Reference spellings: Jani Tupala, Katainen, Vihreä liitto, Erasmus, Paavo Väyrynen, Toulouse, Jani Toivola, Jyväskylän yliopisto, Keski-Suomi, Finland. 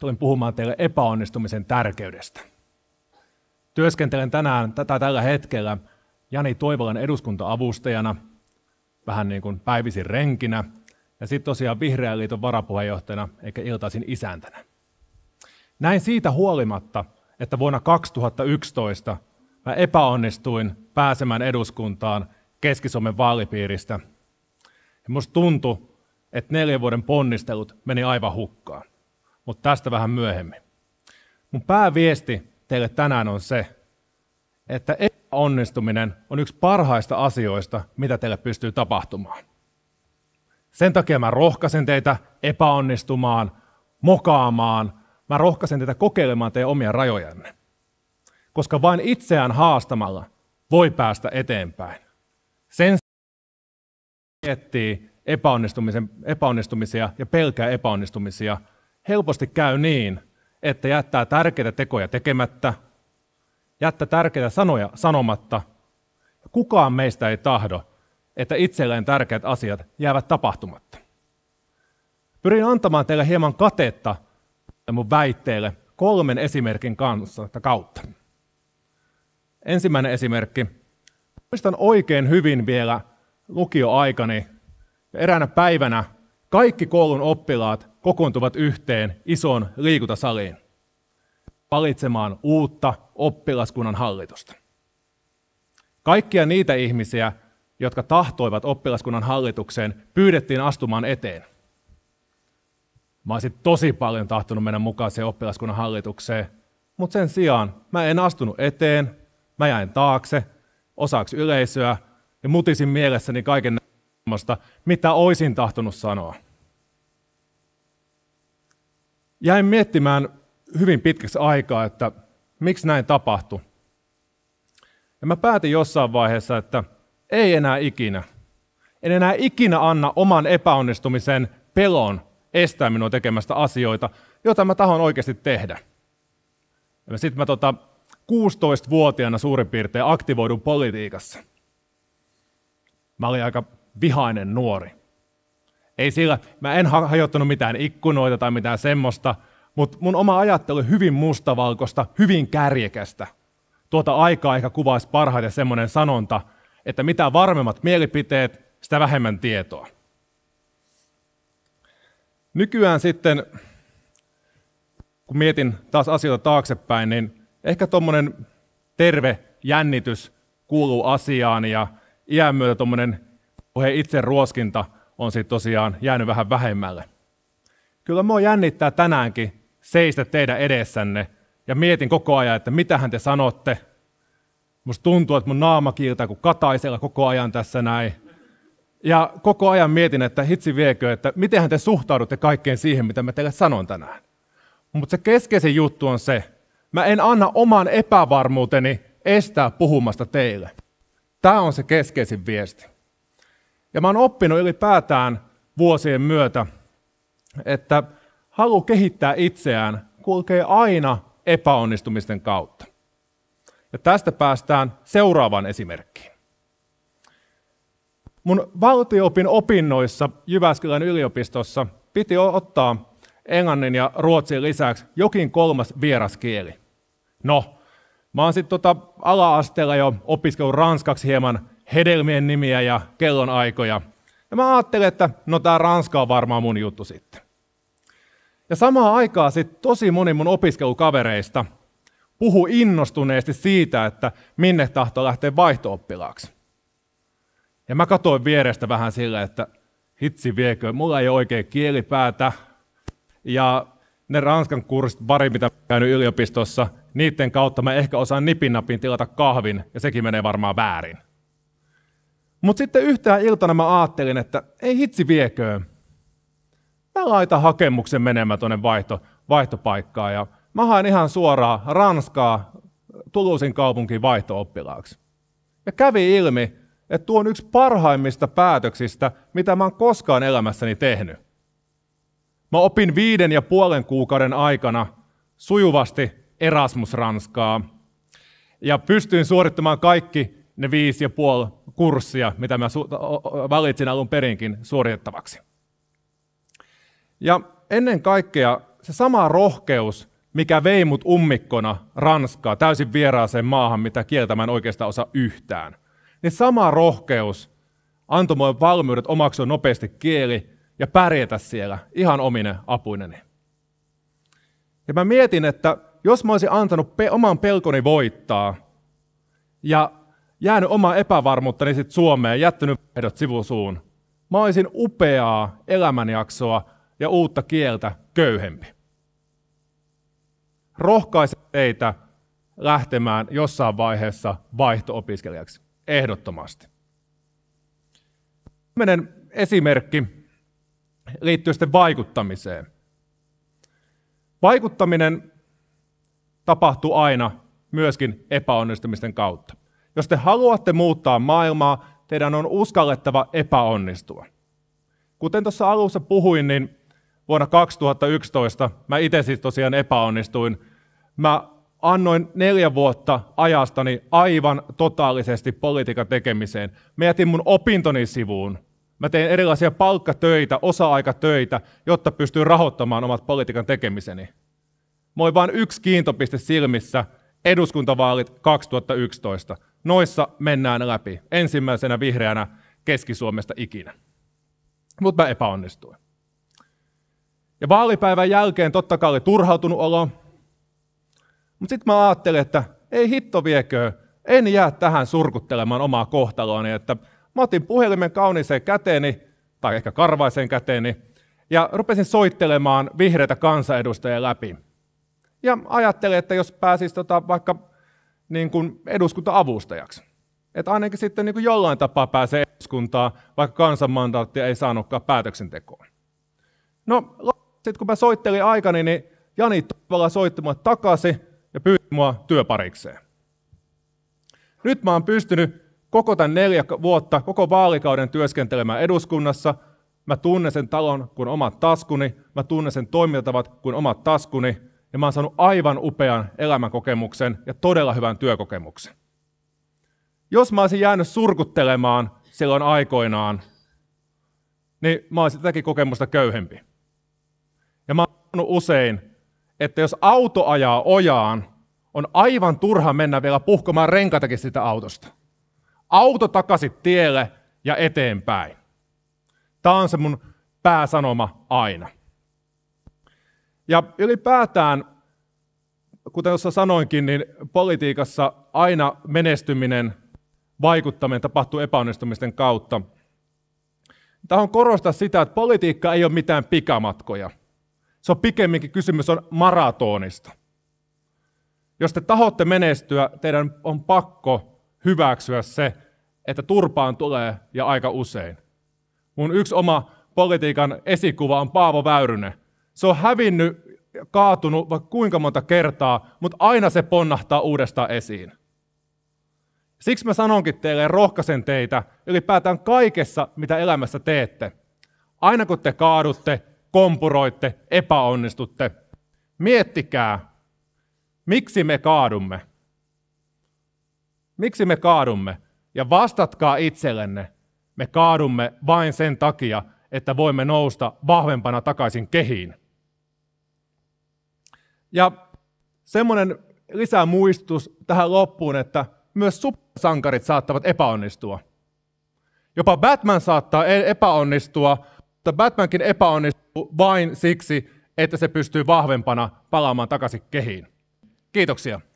tulin puhumaan teille epäonnistumisen tärkeydestä. Työskentelen tänään tällä hetkellä Jani Toivolan eduskunta-avustajana, vähän niin kuin päivisin renkinä, ja sitten tosiaan Vihreän liiton varapuheenjohtajana, eikä iltaisin isäntänä. Näin siitä huolimatta, että vuonna 2011 mä epäonnistuin pääsemään eduskuntaan Keski-Suomen vaalipiiristä. Ja musta tuntui, että 4 vuoden ponnistelut meni aivan hukkaan, mutta tästä vähän myöhemmin. Mun pääviesti teille tänään on se, että epäonnistuminen on yksi parhaista asioista, mitä teille pystyy tapahtumaan. Sen takia mä rohkaisen teitä epäonnistumaan, mokaamaan. Mä rohkaisen teitä kokeilemaan teidän omia rajojanne, koska vain itseään haastamalla voi päästä eteenpäin. Sen miettii epäonnistumisia ja pelkää epäonnistumisia. Helposti käy niin, että jättää tärkeitä tekoja tekemättä, jättää tärkeitä sanoja sanomatta. Kukaan meistä ei tahdo, että itselleen tärkeät asiat jäävät tapahtumatta. Pyrin antamaan teille hieman katetta mun väitteille 3 esimerkin kautta. Ensimmäinen esimerkki. Muistan oikein hyvin vielä lukioaikani. Eräänä päivänä kaikki koulun oppilaat kokoontuvat yhteen isoon liikuntasaliin valitsemaan uutta oppilaskunnan hallitusta. Kaikkia niitä ihmisiä, jotka tahtoivat oppilaskunnan hallitukseen, pyydettiin astumaan eteen. Mä olisin tosi paljon tahtonut mennä mukaan siihen oppilaskunnan hallitukseen, mutta sen sijaan mä en astunut eteen, mä jäin taakse, osaksi yleisöä ja mutisin mielessäni kaiken näköistä, mitä olisin tahtonut sanoa. Jäin miettimään hyvin pitkäksi aikaa, että miksi näin tapahtui. Ja mä päätin jossain vaiheessa, että ei enää ikinä. En enää ikinä anna oman epäonnistumisen pelon estää minua tekemästä asioita, joita mä tahon oikeasti tehdä. Sitten mä 16-vuotiaana suurin piirtein aktivoidun politiikassa. Mä olin aika vihainen nuori. Ei sillä, mä en hajottanut mitään ikkunoita tai mitään semmoista, mutta mun oma ajattelu hyvin mustavalkoista, hyvin kärjekästä. Tuota aikaa ehkä kuvaisi parhaiten semmoinen sanonta, että mitä varmemmat mielipiteet, sitä vähemmän tietoa. Nykyään sitten, kun mietin taas asioita taaksepäin, niin ehkä tuommoinen terve jännitys kuuluu asiaan ja iän myötä tuommoinen puheen itse ruoskinta on sitten tosiaan jäänyt vähän vähemmälle. Kyllä mua jännittää tänäänkin seistä teidän edessänne ja mietin koko ajan, että mitähän te sanotte. Musta tuntuu, että mun naama kiiltää kuin Kataisella koko ajan tässä näin. Ja koko ajan mietin, että hitsi viekö, että mitenhän te suhtaudutte kaikkeen siihen, mitä mä teille sanon tänään. Mutta se keskeisin juttu on se, mä en anna oman epävarmuuteni estää puhumasta teille. Tämä on se keskeisin viesti. Ja mä oon oppinut ylipäätään vuosien myötä, että halu kehittää itseään kulkee aina epäonnistumisten kautta. Ja tästä päästään seuraavaan esimerkkiin. Mun valtio-opin opinnoissa Jyväskylän yliopistossa piti ottaa englannin ja ruotsin lisäksi jokin 3. vieraskieli. No, mä oon sitten ala-asteella jo opiskellut ranskaksi hieman hedelmien nimiä ja kellonaikoja. Ja mä ajattelin, että no tää ranska on varmaan mun juttu sitten. Ja samaan aikaan sitten tosi moni mun opiskelukavereista puhui innostuneesti siitä, että minne tahtoo lähteä vaihto-oppilaaksi. Ja mä katsoin vierestä vähän sillä, että hitsi viekö, mulla ei ole oikein kielipäätä. Ja ne ranskan kurssit, pari mitä käynyt yliopistossa, niiden kautta mä ehkä osaan nipin-napin tilata kahvin, ja sekin menee varmaan väärin. Mutta sitten yhtenä iltana mä ajattelin, että ei hitsi viekö. Mä laitan hakemuksen menemään tuonne vaihtopaikkaan, ja mä haen ihan suoraan Ranskaa Toulousen kaupunkiin vaihto-oppilaaksi. Ja kävi ilmi, että tuo on yksi parhaimmista päätöksistä, mitä mä oon koskaan elämässäni tehnyt. Mä opin 5,5 kuukauden aikana sujuvasti Erasmus-Ranskaa ja pystyin suorittamaan kaikki ne 5,5 kurssia, mitä mä valitsin alun perinkin suoritettavaksi. Ja ennen kaikkea se sama rohkeus, mikä vei mut ummikkona Ranskaa, täysin vieraaseen maahan, mitä kieltä mä en oikeastaan osaa yhtään. Niin sama rohkeus antoi mulle valmiudet omaksua nopeasti kieli ja pärjätä siellä ihan omine apuineni. Ja mä mietin, että jos mä olisin antanut oman pelkoni voittaa ja jäänyt omaa epävarmuuttani sitten Suomeen ja jättänyt ehdot sivusuun, mä olisin upeaa elämänjaksoa ja uutta kieltä köyhempi. Rohkaisen teitä lähtemään jossain vaiheessa vaihto-opiskelijaksi. Ehdottomasti. 10. esimerkki liittyy sitten vaikuttamiseen. Vaikuttaminen tapahtuu aina myöskin epäonnistumisten kautta. Jos te haluatte muuttaa maailmaa, teidän on uskallettava epäonnistua. Kuten tuossa alussa puhuin, niin vuonna 2011 mä itse siis tosiaan epäonnistuin. Mä annoin 4 vuotta ajastani aivan totaalisesti politiikan tekemiseen. Mä jätin mun opintoni sivuun. Mä tein erilaisia palkkatöitä, osa-aikatöitä, jotta pystyin rahoittamaan omat politiikan tekemiseni. Mä olin vain yksi kiintopiste silmissä, eduskuntavaalit 2011. Noissa mennään läpi. Ensimmäisenä vihreänä Keski-Suomesta ikinä. Mutta mä epäonnistuin. Ja vaalipäivän jälkeen totta kai oli turhautunut olo. Mutta sitten mä ajattelin, että ei hitto viekö, en jää tähän surkuttelemaan omaa kohtaloani. Että mä otin puhelimen kauniiseen käteeni, tai ehkä karvaiseen käteeni, ja rupesin soittelemaan vihreitä kansanedustajia läpi. Ja ajattelin, että jos pääsisi vaikka niin kuin eduskunta-avustajaksi. Että ainakin sitten niin kuin jollain tapaa pääsee eduskuntaan, vaikka kansanmandaattia ei saanutkaan päätöksentekoon. No, sitten kun mä soittelin aikani, niin Jani Tupala soitti mua takaisin ja pyysi mua työparikseen. Nyt mä oon pystynyt koko tämän 4 vuotta, koko vaalikauden työskentelemään eduskunnassa. Mä tunnen sen talon kuin omat taskuni, mä tunnen sen toimintatavat kuin omat taskuni, ja mä oon saanut aivan upean elämänkokemuksen ja todella hyvän työkokemuksen. Jos mä olisin jäänyt surkuttelemaan silloin aikoinaan, niin mä olisin tätäkin kokemusta köyhempi. Ja mä oon sanonut usein, että jos auto ajaa ojaan, on aivan turha mennä vielä puhkomaan renkaitakin sitä autosta. Auto takaisin tielle ja eteenpäin. Tämä on se mun pääsanoma aina. Ja ylipäätään, kuten tuossa sanoinkin, niin politiikassa aina menestyminen, vaikuttaminen tapahtuu epäonnistumisten kautta. Tähän on korostaa sitä, että politiikka ei ole mitään pikamatkoja. Se on pikemminkin kysymys on maratonista. Jos te tahotte menestyä, teidän on pakko hyväksyä se, että turpaan tulee ja aika usein. Mun yksi oma politiikan esikuva on Paavo Väyrynen. Se on hävinnyt, kaatunut vaikka kuinka monta kertaa, mutta aina se ponnahtaa uudestaan esiin. Siksi mä sanonkin teille ja rohkaisen teitä ylipäätään kaikessa, mitä elämässä teette. Aina kun te kaadutte, kompuroitte, epäonnistutte. Miettikää, miksi me kaadumme? Miksi me kaadumme? Ja vastatkaa itsellenne, me kaadumme vain sen takia, että voimme nousta vahvempana takaisin kehiin. Ja semmoinen lisämuistutus tähän loppuun, että myös supersankarit saattavat epäonnistua. Jopa Batman saattaa epäonnistua, mutta Batmankin epäonnistuu vain siksi, että se pystyy vahvempana palaamaan takaisin kehiin. Kiitoksia.